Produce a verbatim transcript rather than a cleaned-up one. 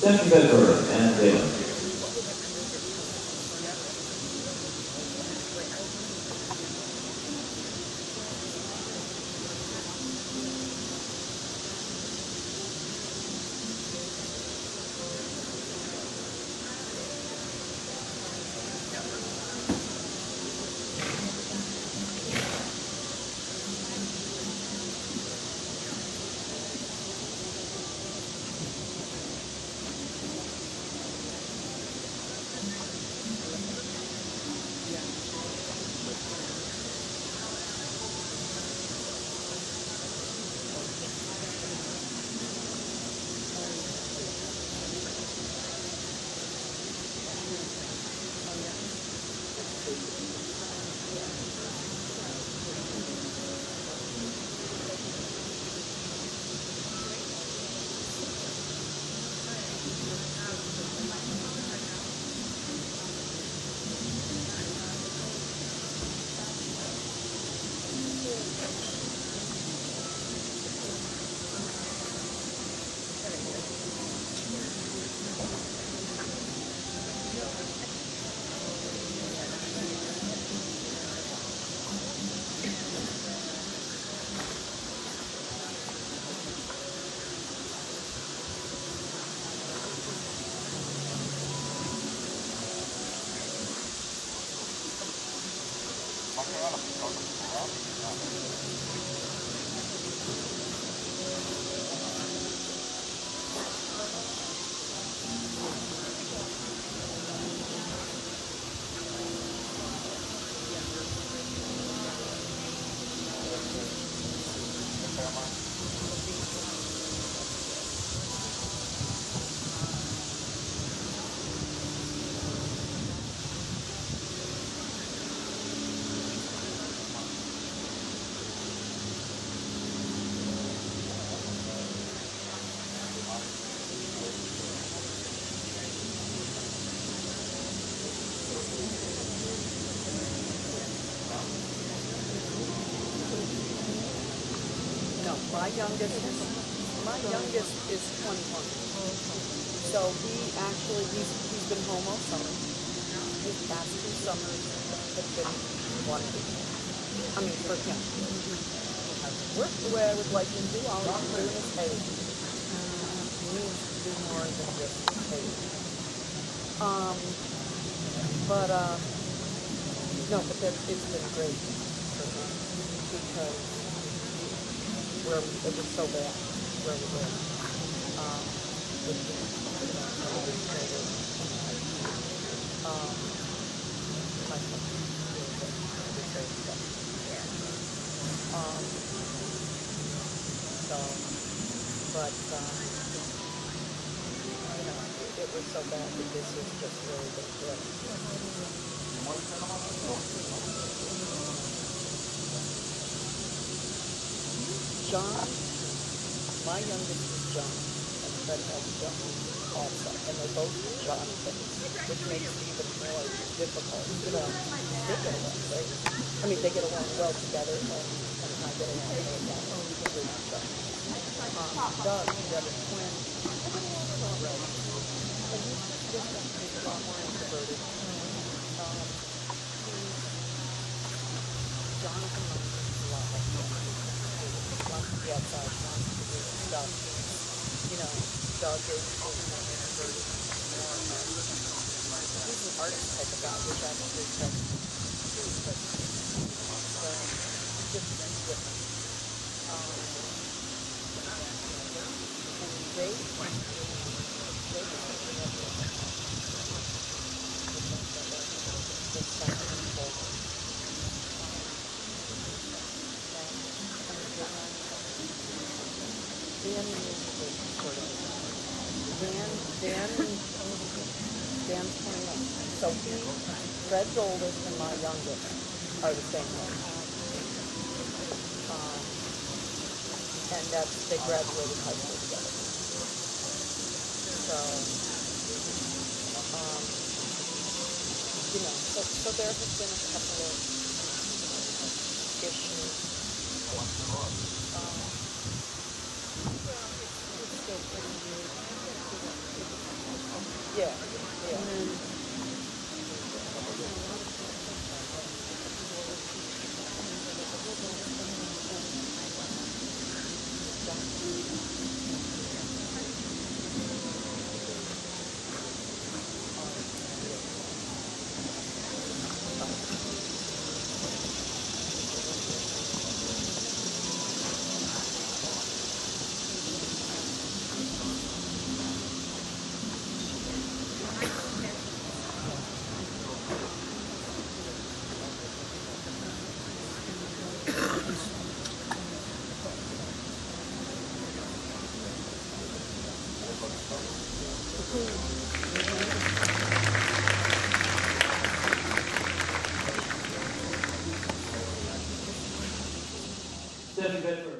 Seth Pepper and Dale. My youngest is, my youngest is twenty-one. So he actually, he's, he's been home all summer. His past two summers have been wonderful. I mean, for him. I've worked the way I would like him to do all of his age. He needs to do more than just age. Um, but, uh, no, but that, it's been great for him because where it was so bad, where we were. Um, um, um, so, but, um, you know, it was so bad that this is just really the flip. John, my youngest is John, and Fred has John also, and they're both Johnstons, which makes it even more difficult, you know, they get along, right? I mean, they get along well together, and, and I get along well together, so. Um, Doug, the other twin, right? And he's just a lot more introverted. Um, Jonathan is a lot like John. Wants to be outside, wants to do stuff. You know, Doug is more introverted, more um, he's an artist type of guy, which I don't really like too, but so different, different. Um, and they, they just think they have to just kind of people. Dan is sort of, Dan, Dan, Dan's twenty-one. So he, Fred's oldest and my youngest are the same age. Um, and that's, they graduated high school together. So, um, you know, so, so there have been a couple of issues. Um, It's still pretty good. Yeah. Yeah. Mm-hmm. Seven bedrooms.